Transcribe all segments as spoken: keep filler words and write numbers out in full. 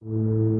Junto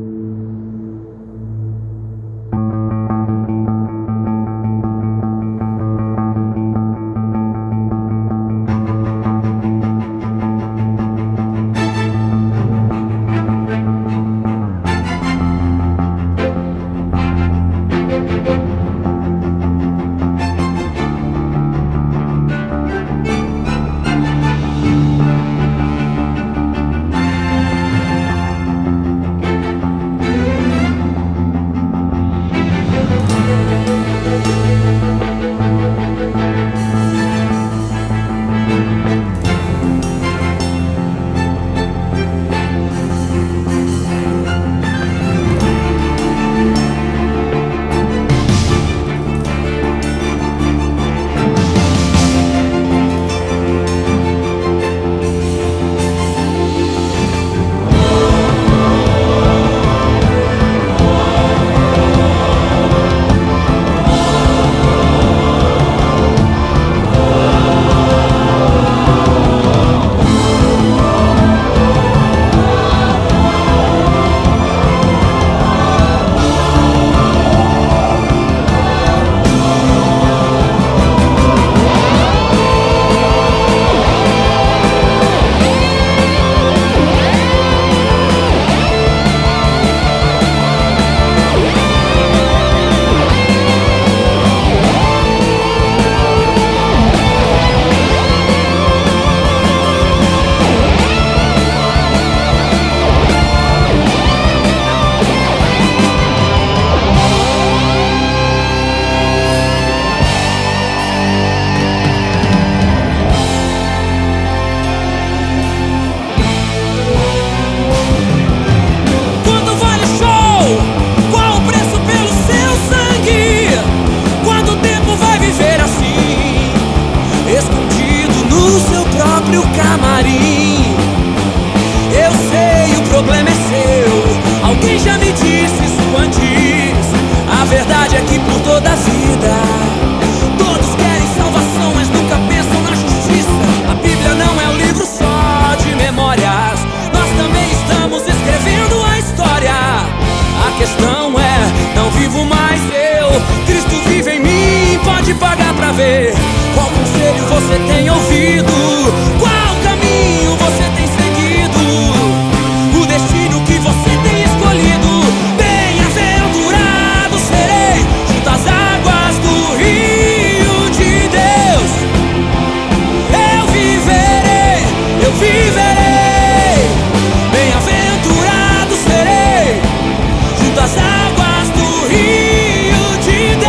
às águas do rio de Deus,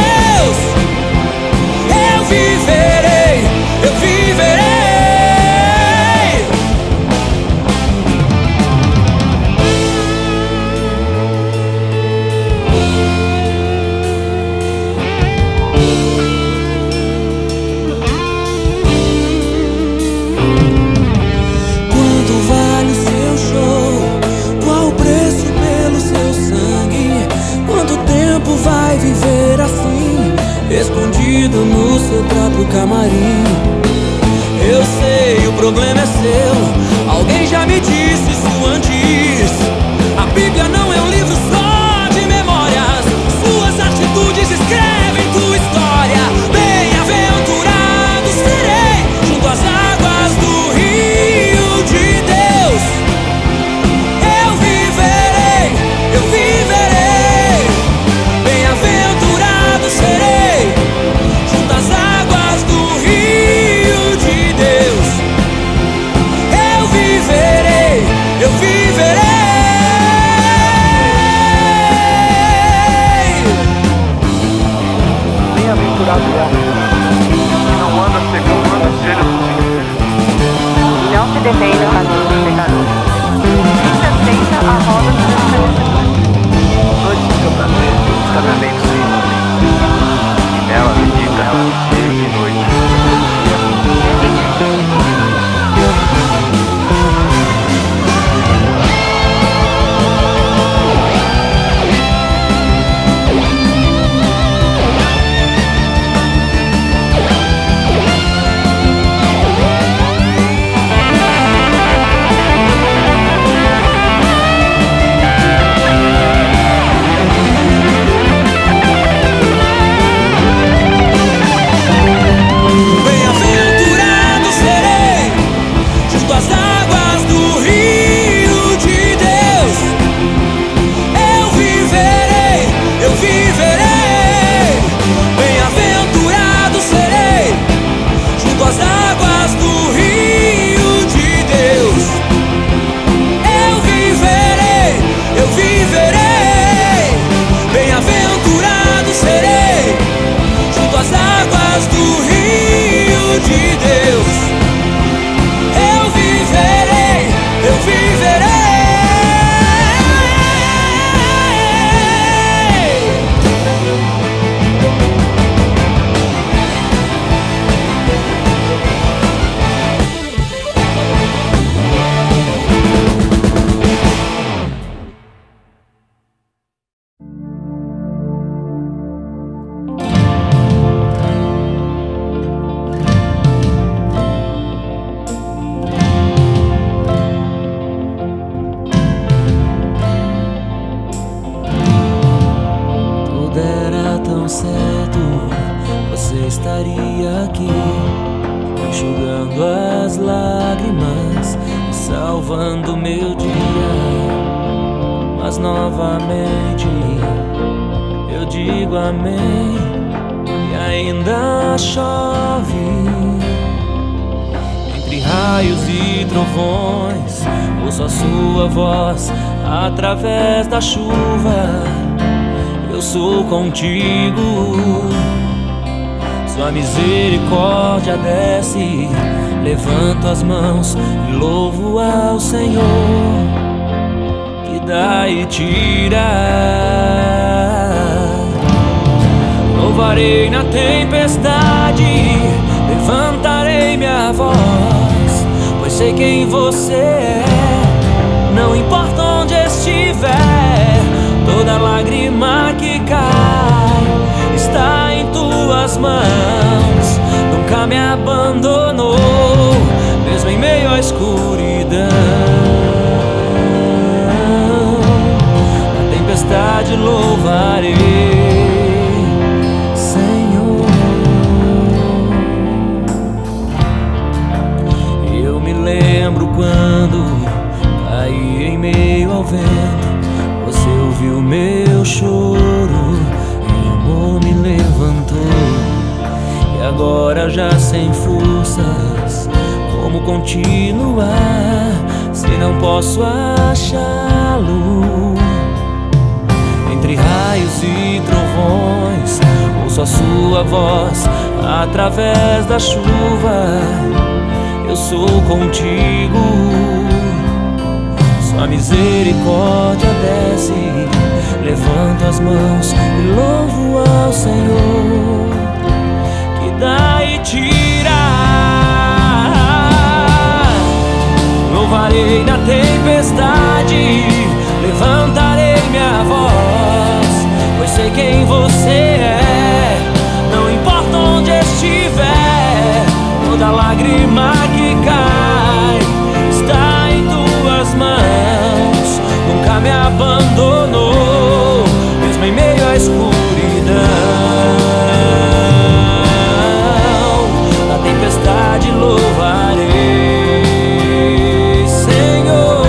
mais estaria aqui, enxugando as lágrimas e salvando meu dia. Mas novamente eu digo amém, e ainda chove. Entre raios e trovões ouço a sua voz através da chuva. Eu sou contigo. Sua misericórdia desce, levanto as mãos e louvo ao Senhor, que dá e tira. Louvarei na tempestade, levantarei minha voz, pois sei quem você é, não importa onde estiver. Toda lágrima que cai está em tuas mãos. Nunca me abandonou, mesmo em meio à escuridão. Na tempestade louvarei. Lembro quando caí em meio ao vento, você ouviu meu choro e amor me levantou. E agora já sem forças, como continuar se não posso achá-lo? Entre raios e trovões ouço a sua voz através da chuva. Eu sou contigo. Sua misericórdia desce, levanto as mãos e louvo ao Senhor, que dá e tira. Louvarei na tempestade, levantarei minha voz, pois sei quem você é, não importa onde estiver. Toda lágrima que cai está em tuas mãos. Nunca me abandonou, mesmo em meio à escuridão. Na tempestade louvarei, Senhor.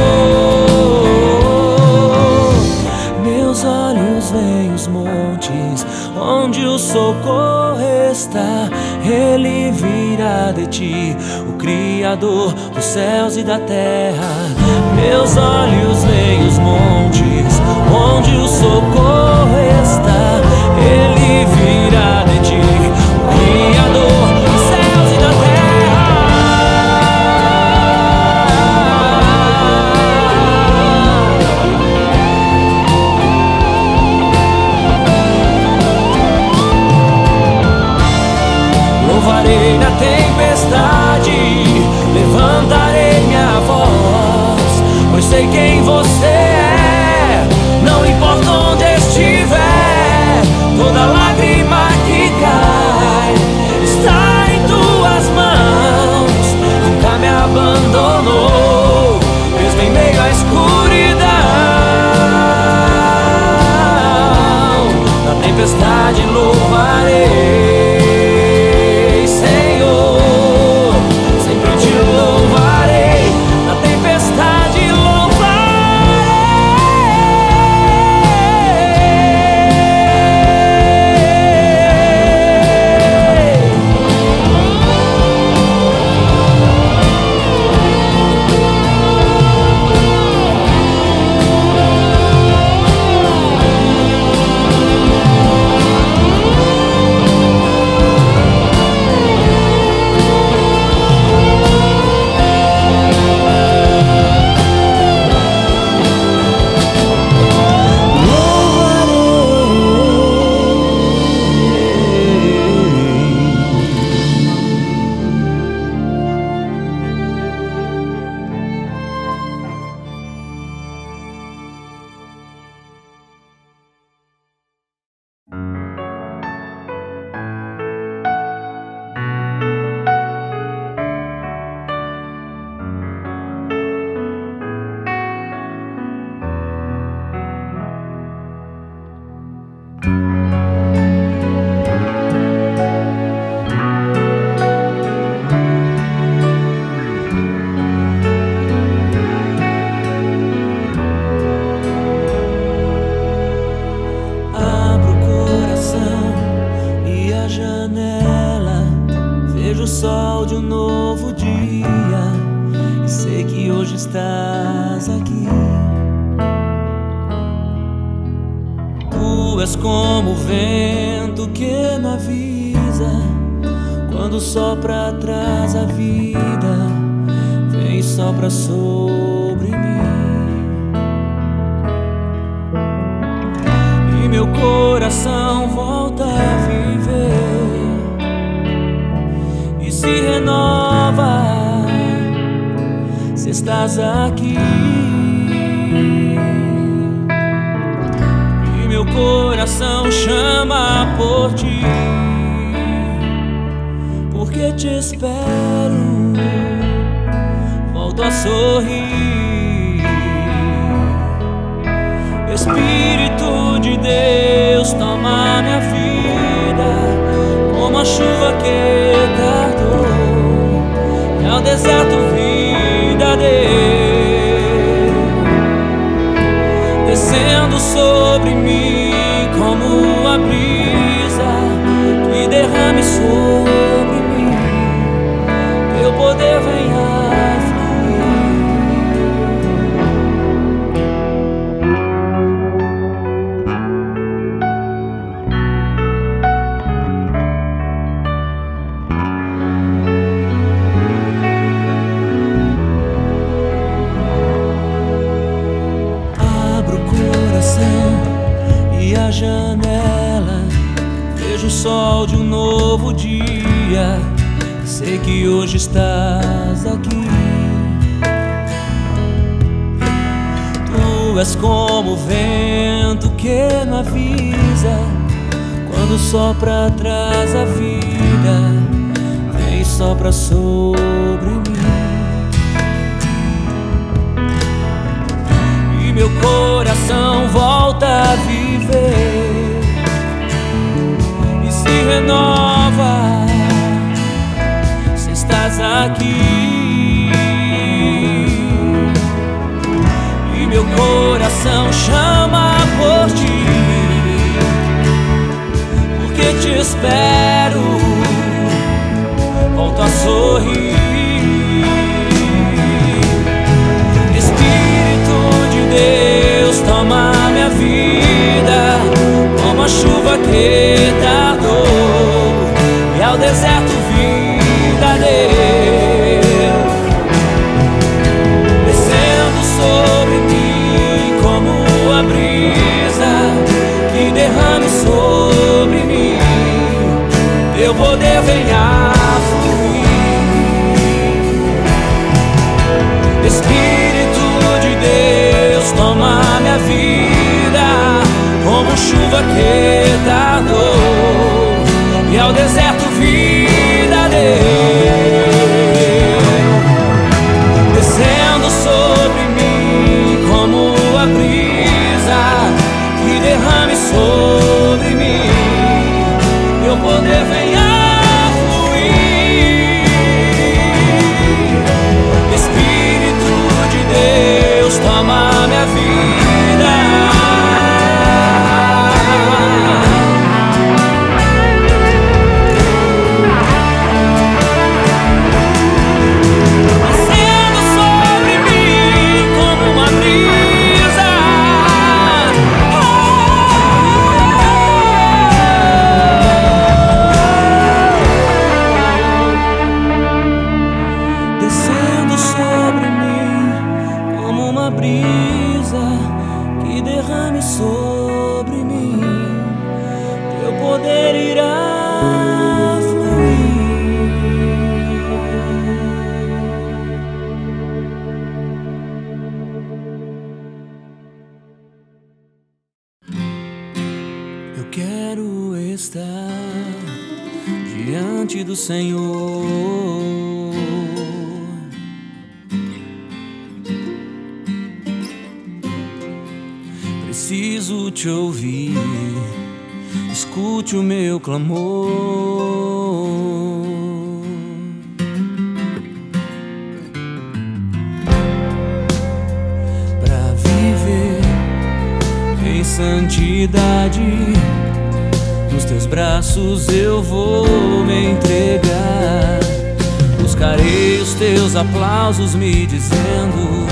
Meus olhos veem os montes onde o socorro está. Ele virá de ti, o Criador dos céus e da terra. Meus olhos veem os montes onde o socorro está. Ele virá de ti, o Criador dos céus e da terra. Louvarei na tempestade, levantarei minha voz, pois sei quem você é. Tu és como o vento que não avisa, quando sopra atrás a vida, vem e sopra sobre mim. E meu coração volta a viver e se renova, se estás aqui. Meu coração chama por ti, porque te espero, volto a sorrir. Espírito de Deus, toma minha vida, como a chuva que tardou, e ao deserto vida deu, descendo sobre mim como a brisa que derrame sobre mim, teu poder venha a fluir. Abro o coração e a janela, vejo o sol de um novo dia. Sei que hoje estás aqui. Tu és como o vento que não avisa, quando sopra atrás a vida, vem e sopra sobre mim. E meu coração volta a viver e se renova, se estás aqui. E meu coração chama por ti, porque te espero, volto a sorrir. Espírito de Deus, toma minha vida, como a chuva que tardou, e ao deserto vida deu, descendo sobre mim como a brisa que derrame sobre mim, teu poder vem a fluir. Espírito de Deus, toma minha vida, como chuva que tardou, e ao deserto vida deu, descendo sobre mim como a brisa que derrame sobre mim, meu poder vem a fluir. Espírito de Deus, toma minha vida, Senhor. Preciso te ouvir, escute o meu clamor. Pra viver em santidade, nos teus braços eu vou me entregar. Buscarei os teus aplausos me dizendo: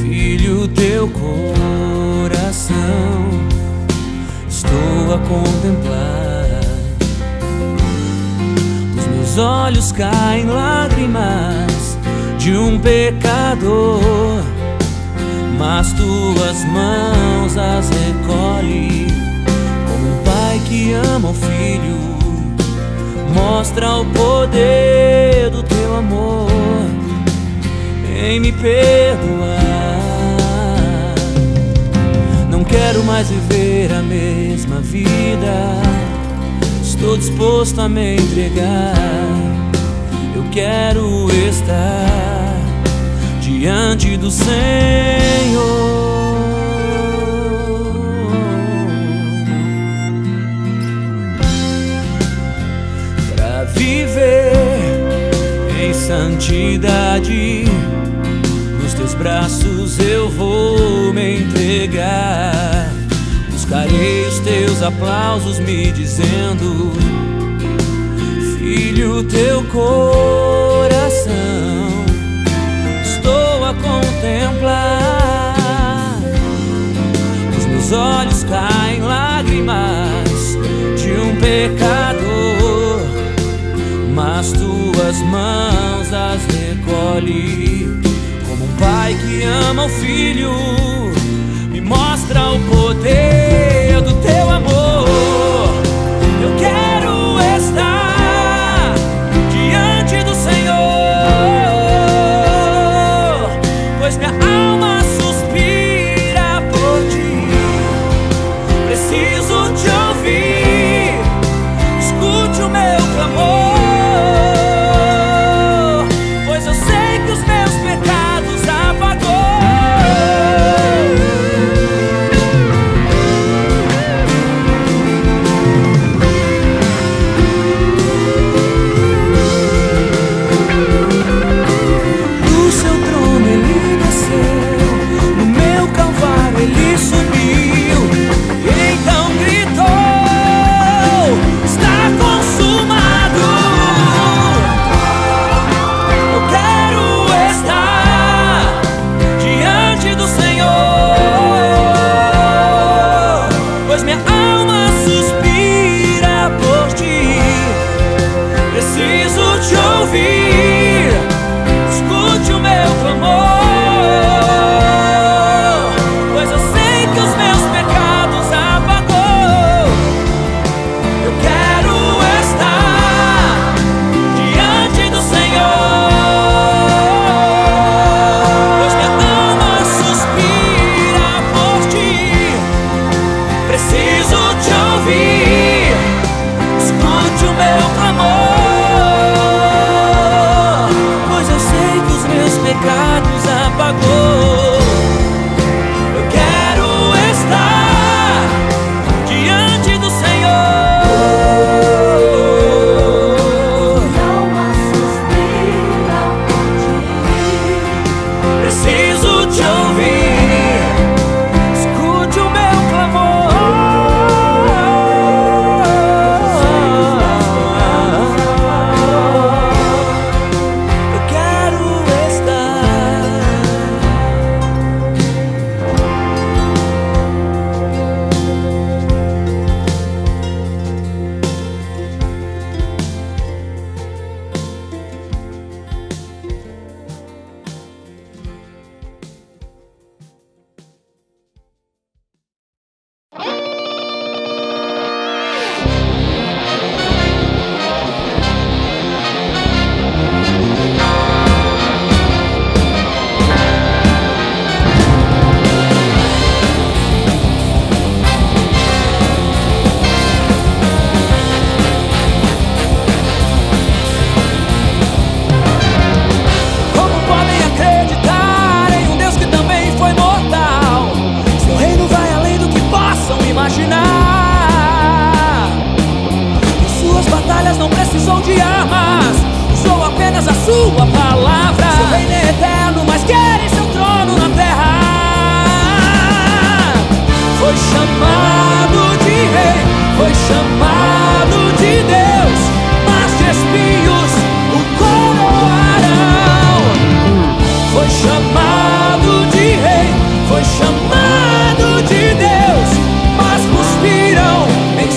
filho, teu coração a contemplar. Os meus olhos caem lágrimas de um pecador, mas tuas mãos as recolhe. Como um pai que ama o filho, mostra o poder do teu amor em me perdoar. Não quero mais viver a mesma vida, estou disposto a me entregar. Eu quero estar diante do Senhor. Viver em santidade, nos teus braços eu vou me entregar. Buscarei os teus aplausos me dizendo: filho, teu coração estou a contemplar. Os meus olhos caem lágrimas de um pecador, mas tuas mãos as recolhe. Como um pai que ama o filho, me mostra o poder do teu amor. Eu quero estar diante do Senhor, pois minha alma suspira por ti. Preciso te ouvir, escute o meu clamor. Foi chamado de Deus, mas cuspiram em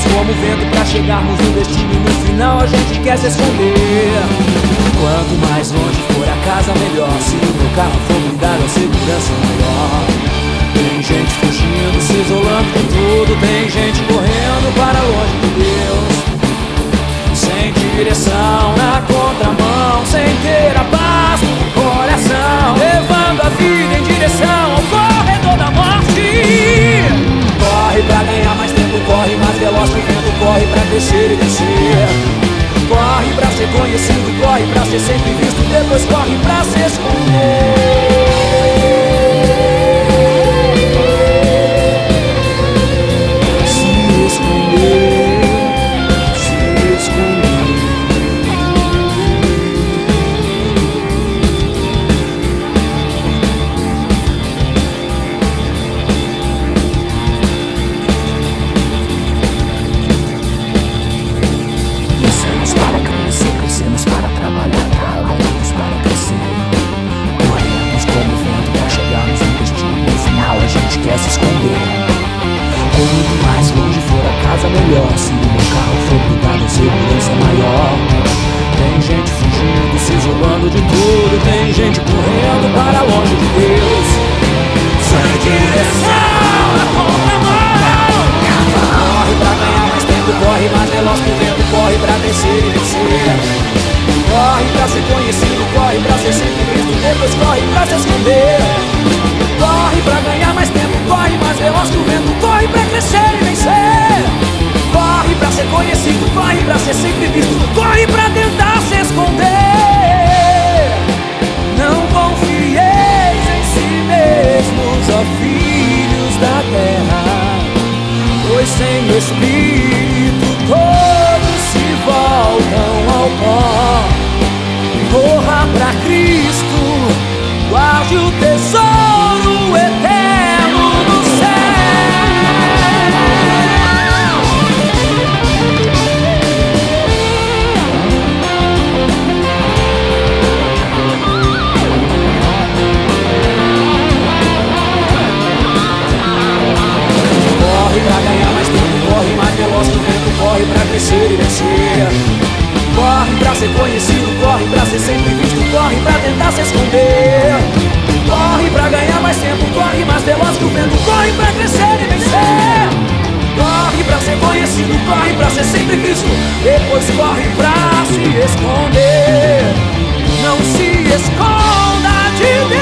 Somos como o vento pra chegarmos no destino, e no final a gente quer se esconder. Quanto mais longe for a casa, melhor. Se o meu carro for blindado, a segurança é maior. Tem gente fugindo, se isolando de tudo. Tem gente correndo para longe de Deus, sem direção, na contramão, sem ter a paz no coração, levando a vida em direção ao corredor da morte. Corre pra ganhar mais tempo, corre mais veloz que o vento, corre pra crescer e descer. Corre pra ser conhecido, corre pra ser sempre visto, depois corre pra se esconder. Se esconder, se esconder. Nascemos para crescer, crescemos para trabalhar, trabalhamos para crescer. Corremos como vento pra chegarmos no destino, no final a gente quer se esconder. Quanto mais longe for a casa, melhor. Se o meu carro for blindado, a segurança é maior. Tem gente fugindo, se isolando de tudo. Tem gente correndo para longe de Deus, sem direção, na contramão. Corre pra ganhar mais tempo, corre mais veloz que o vento, corre pra vencer e vencer. Corre pra ser conhecido, corre pra ser sempre visto, depois corre pra se esconder. Corre pra ganhar mais tempo, corre mais veloz que o vento, corre pra crescer e vencer. Corre pra ser conhecido, corre pra ser sempre visto, corre pra tentar se esconder. Não confieis em si mesmos, ó filhos da terra, pois sem o Espírito todos se voltam ao pó. Corra pra Cristo, guarde o tesouro eterno do céu. Corre pra ganhar mais tempo, corre mais veloz que o vento, corre pra crescer e vencer. Corre pra ser conhecido, corre pra ser sempre visto, corre pra tentar se esconder. Corre pra ganhar mais tempo, corre mais veloz que o vento, corre pra crescer e vencer. Corre pra ser conhecido, corre pra ser sempre visto, depois corre pra se esconder. Não se esconda de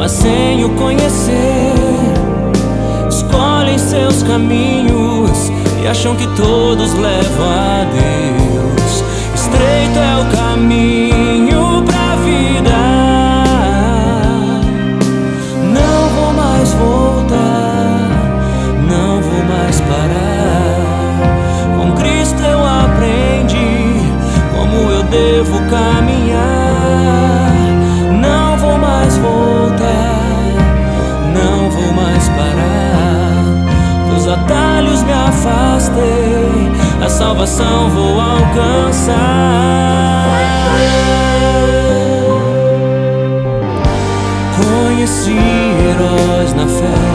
mas sem o conhecer, escolhem seus caminhos e acham que todos levam a Deus. Estreito é o caminho pra vida, não vou mais voltar, não vou mais parar. Com Cristo eu aprendi como eu devo caminhar. Atalhos me afastei, a salvação vou alcançar. Conheci heróis na fé,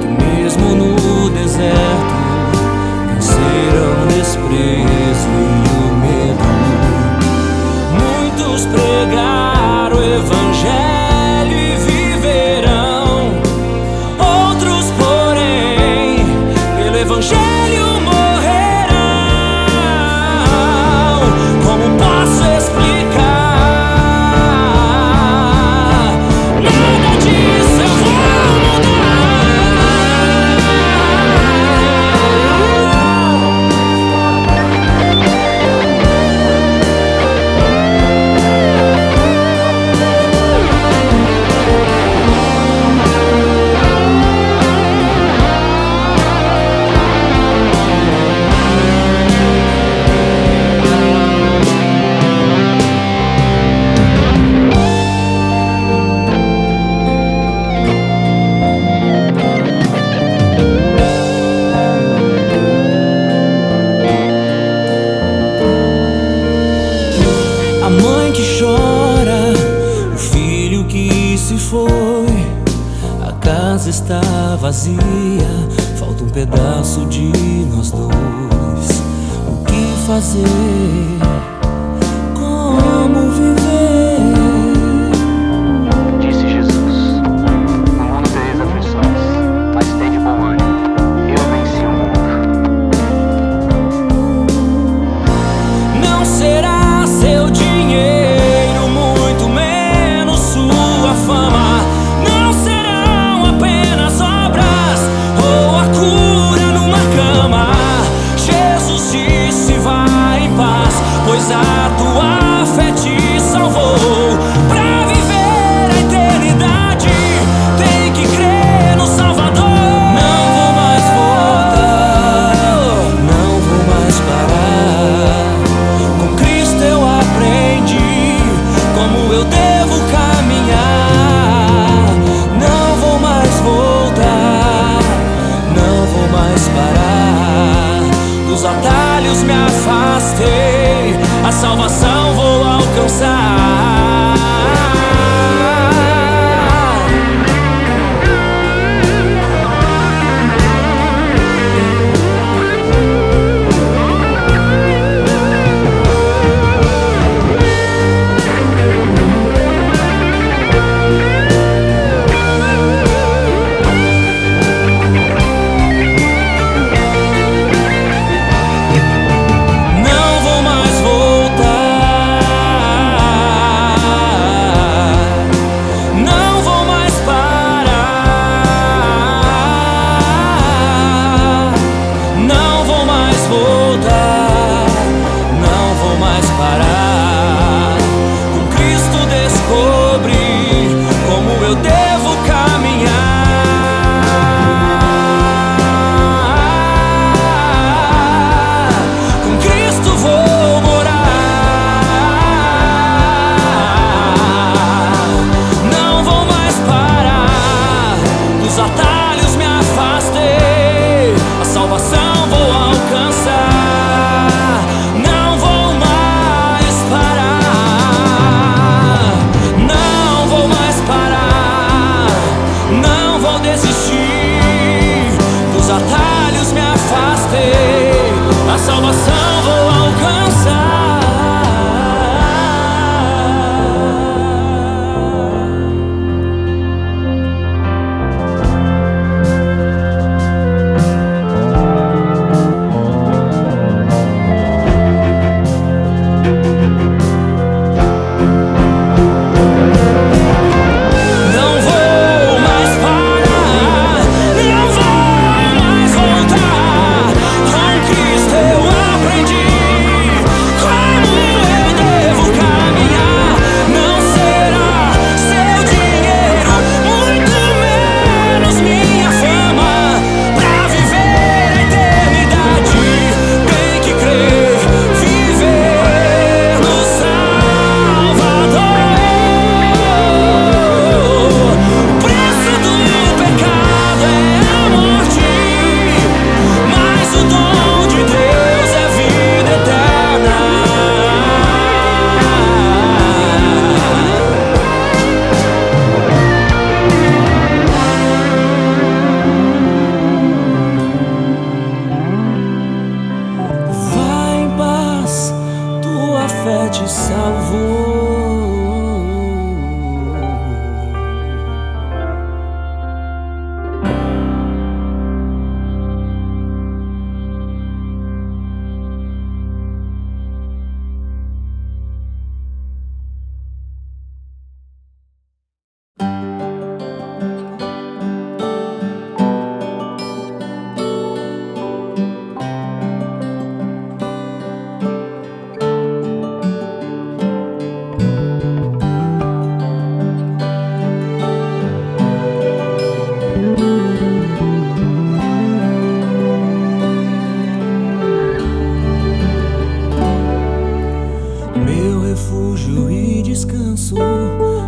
que mesmo no deserto venceram o desprezo e o medo. Muitos pregaram o evangelho, falta um pedaço de nós dois. O que fazer? Como viver? Disse Jesus: no mundo tereis aflições, mas tende bom ânimo, eu venci o mundo. Não será seu dinheiro, muito menos sua fama. Não serão apenas obras ou a cura numa cama. Jesus disse: vai em paz, pois a tua fé te salva.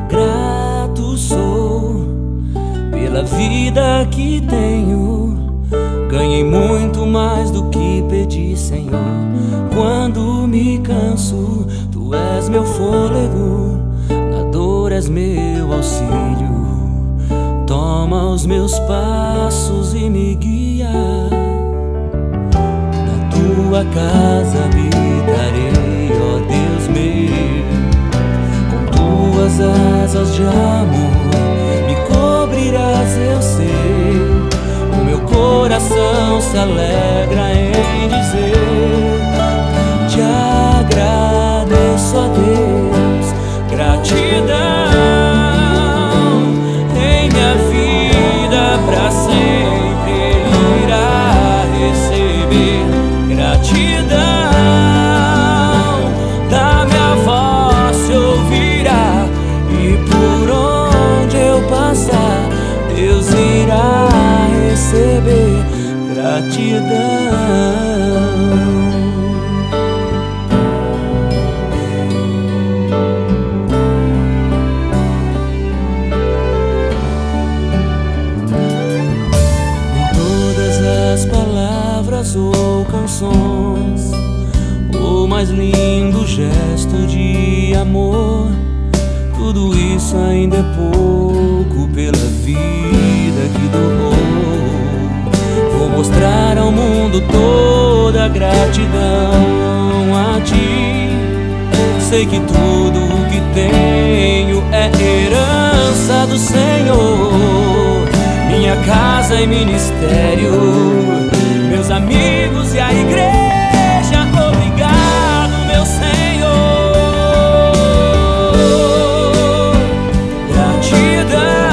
grato sou pela vida que tenho. Ganhei muito mais do que pedi, Senhor. Quando me canso, Tu és meu fôlego, na dor és meu auxílio. Toma os meus passos e me guia, na Tua casa habitarei, ó Deus meu. Com Tuas asas de amor me cobrirás, eu sei. O meu coração se alegra em dizer: Te agradeço a Deus, gratidão em minha vida pra sempre irá receber gratidão da minha voz se ouvirá e por onde eu passar Deus irá receber gratidão. Nem todas as palavras ou canções, o mais lindo gesto de amor, tudo isso ainda é pouco pela vida que dou. Mostrar ao mundo toda a gratidão a Ti. Sei que tudo o que tenho é herança do Senhor. Minha casa e ministério, meus amigos e a igreja. Obrigado, meu Senhor. Gratidão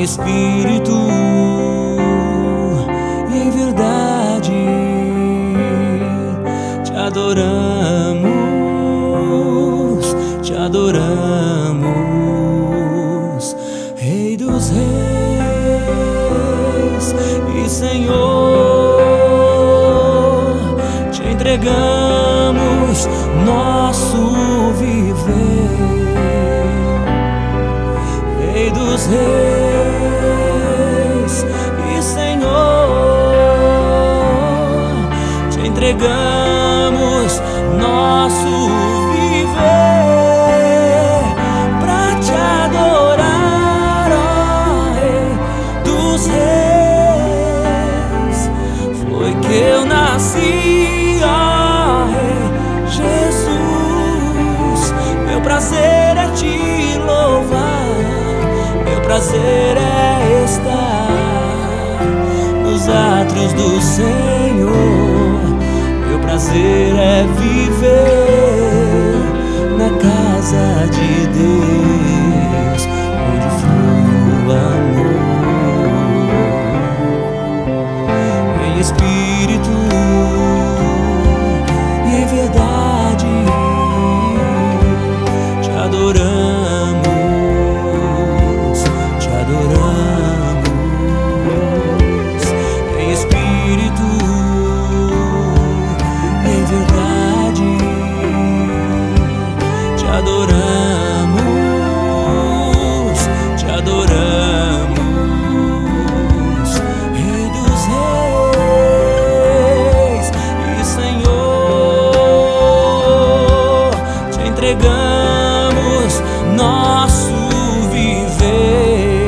Espírito e em verdade te adoramos, te adoramos em Espírito e em verdade te adoramos, te adoramos, Rei dos Reis e Senhor, te entregamos nosso viver, Rei dos Reis e Senhor, te entregamos nosso viver pra te adorar, ó Rei dos Reis. Eu nasci, ó Rei Jesus, meu prazer é te louvar, meu prazer é estar nos átrios do Senhor, meu prazer é viver na casa de Deus, onde flui o amor em Espírito. Entregamos nosso viver,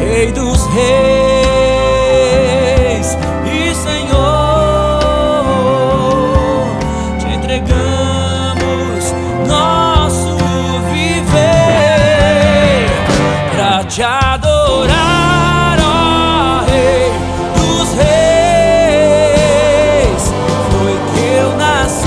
Rei dos Reis e Senhor, te entregamos nosso viver pra te adorar, ó Rei dos Reis, foi que eu nasci.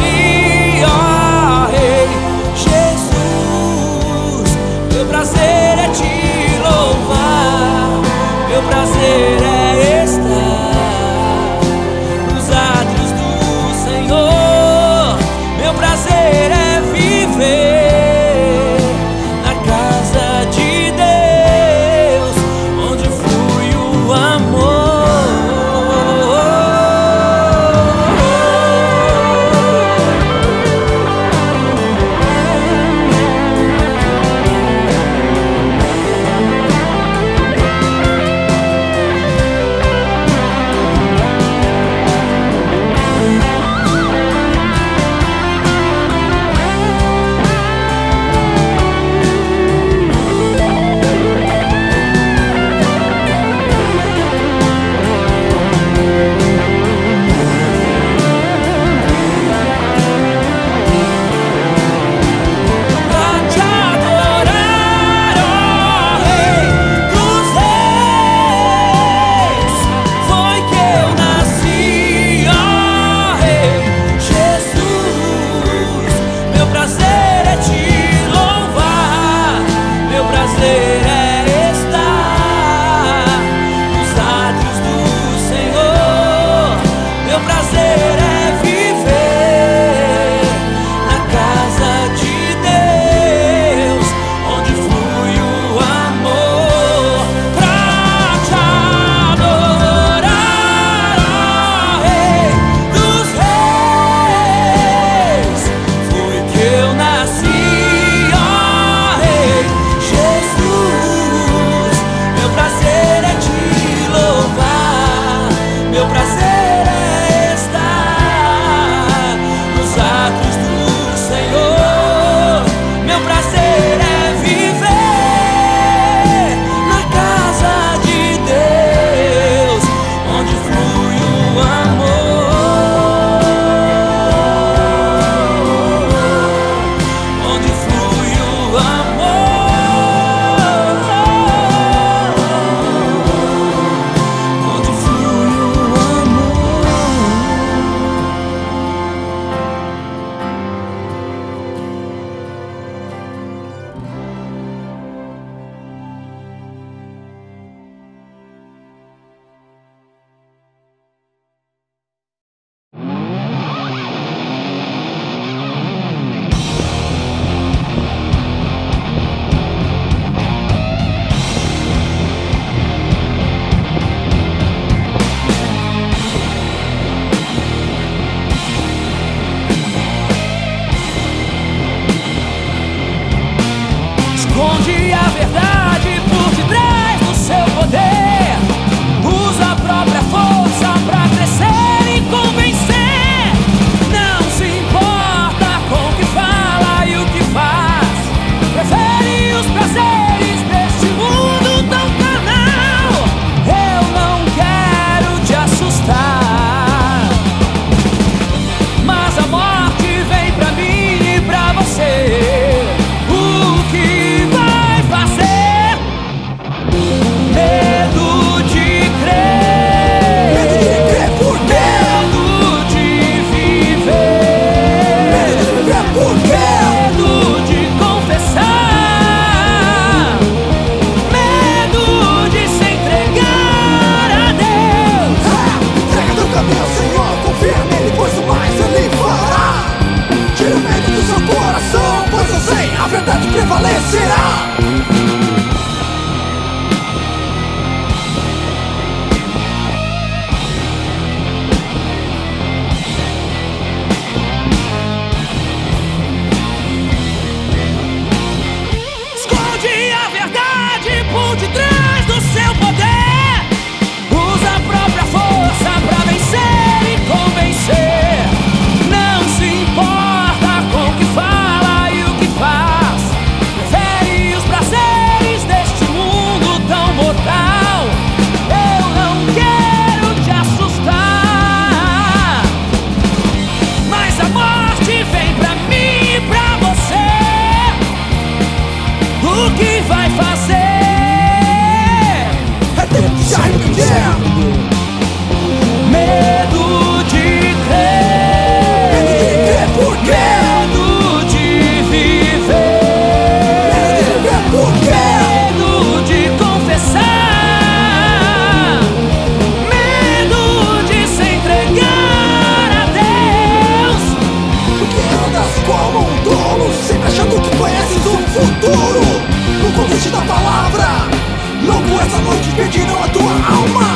oh, oh.